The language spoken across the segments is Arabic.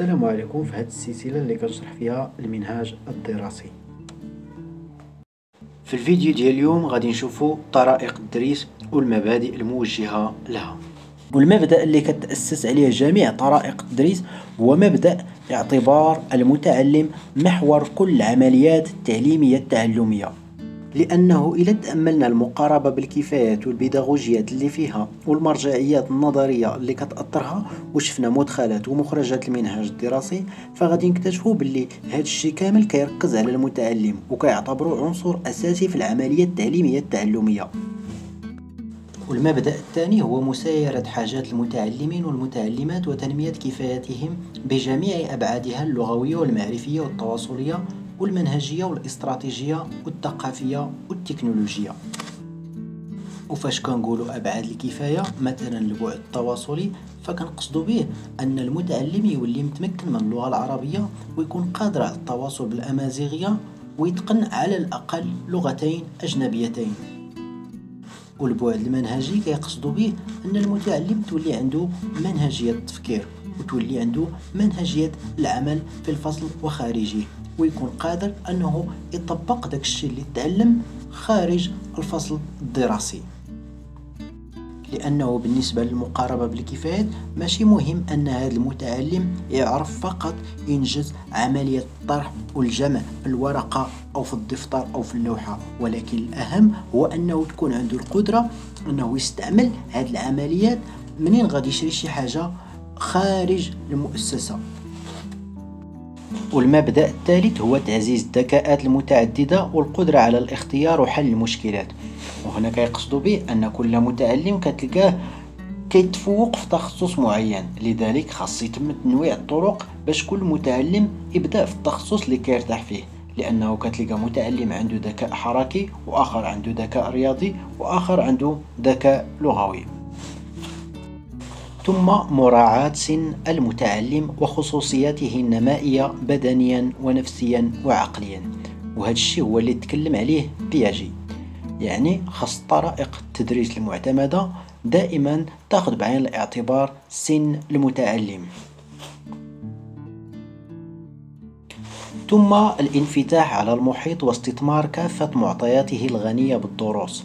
السلام عليكم. في هذه السلسله اللي كنشرح فيها المنهاج الدراسي، في الفيديو ديال اليوم غادي نشوفوا طرائق التدريس والمبادئ الموجهه لها. والمبدا اللي كتاسس عليه جميع طرائق التدريس هو مبدا اعتبار المتعلم محور كل العمليات التعليميه التعلميه، لأنه إلا تأملنا المقاربة بالكفايات والبيداغوجيات اللي فيها والمرجعيات النظرية اللي كتأطرها وشفنا مدخلات ومخرجات المنهاج الدراسي، فغادي نكتشفوا باللي هذا الشيء كامل كيركز على المتعلم وكيعتبروا عنصر أساسي في العملية التعليمية التعلمية. والمبدأ الثاني هو مسايرة حاجات المتعلمين والمتعلمات وتنمية كفاياتهم بجميع أبعادها اللغوية والمعرفية والتواصلية والمنهجية والاستراتيجية والثقافية والتكنولوجية. وفاش كنقولوا أبعاد الكفاية مثلا البعد التواصلي، فكنقصدوا به أن المتعلم يولي متمكن من اللغة العربية ويكون قادر على التواصل بالأمازيغية ويتقن على الأقل لغتين أجنبيتين. والبعد المنهجي كيقصدوا به أن المتعلم تولي عنده منهجية التفكير وتولي عنده منهجية العمل في الفصل وخارجه، ويكون قادر أنه يطبق داك الشيء اللي تعلم خارج الفصل الدراسي، لأنه بالنسبة للمقاربة بالكفايات ماشي مهم أن هذا المتعلم يعرف فقط ينجز عملية الطرح والجمع في الورقة أو في الدفتر أو في اللوحة، ولكن الأهم هو أنه تكون عنده القدرة أنه يستعمل هذه العمليات منين غادي يشري شي حاجة خارج المؤسسة. والمبدأ الثالث هو تعزيز الذكاءات المتعددة والقدرة على الاختيار وحل المشكلات، وهنا كيقصدوا به أن كل متعلم كتلقاه كيتفوق في تخصص معين، لذلك خاص يتم تنويع الطرق باش كل متعلم يبدأ في التخصص اللي كيرتاح فيه، لأنه كتلقى متعلم عنده ذكاء حركي وآخر عنده ذكاء رياضي وآخر عنده ذكاء لغوي. ثم مراعاة سن المتعلم وخصوصياته النمائية بدنيا ونفسيا وعقليا، وهذا الشيء هو اللي تكلم عليه بياجي. يعني خاص طرائق التدريس المعتمدة دائما تاخذ بعين الاعتبار سن المتعلم. ثم الانفتاح على المحيط واستثمار كافة معطياته الغنية بالدروس،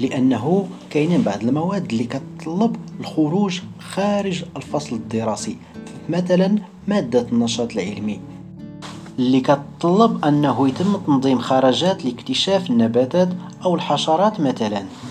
لأنه كاينين بعض المواد اللي كتطلب الخروج خارج الفصل الدراسي، مثلا مادة النشاط العلمي اللي كتطلب أنه يتم تنظيم خرجات لاكتشاف النباتات أو الحشرات مثلا،